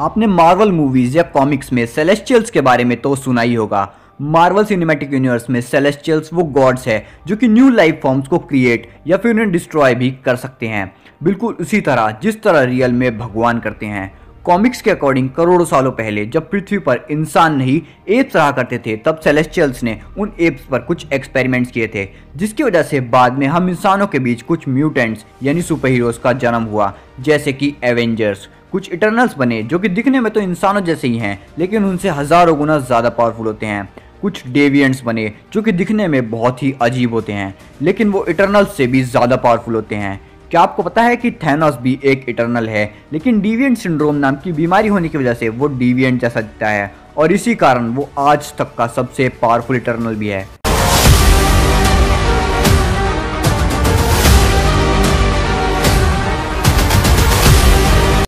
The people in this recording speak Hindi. आपने मार्वल मूवीज़ या कॉमिक्स में सेलेस्टियल्स के बारे में तो सुना ही होगा। मार्वल सिनेमैटिक यूनिवर्स में सेलेस्टियल्स वो गॉड्स है जो कि न्यू लाइफ फॉर्म्स को क्रिएट या फिर उन्हें डिस्ट्रॉय भी कर सकते हैं, बिल्कुल उसी तरह जिस तरह रियल में भगवान करते हैं। कॉमिक्स के अकॉर्डिंग करोड़ों सालों पहले जब पृथ्वी पर इंसान नहीं एप्स रहा करते थे, तब सेलेस्टियल्स ने उन एप्स पर कुछ एक्सपेरिमेंट्स किए थे, जिसकी वजह से बाद में हम इंसानों के बीच कुछ म्यूटेंट्स यानी सुपर हीरोज का जन्म हुआ, जैसे कि एवेंजर्स। कुछ इटर्नल्स बने जो कि दिखने में तो इंसानों जैसे ही हैं, लेकिन उनसे हज़ारों गुना ज़्यादा पावरफुल होते हैं। कुछ डेविएंट्स बने जो कि दिखने में बहुत ही अजीब होते हैं, लेकिन वो इटर्नल्स से भी ज़्यादा पावरफुल होते हैं। क्या आपको पता है कि थैनोस भी एक इटर्नल है, लेकिन डेविएंट सिंड्रोम नाम की बीमारी होने की वजह से वो डेविएंट जैसा दिखता है, और इसी कारण वो आज तक का सबसे पावरफुल इटर्नल भी है।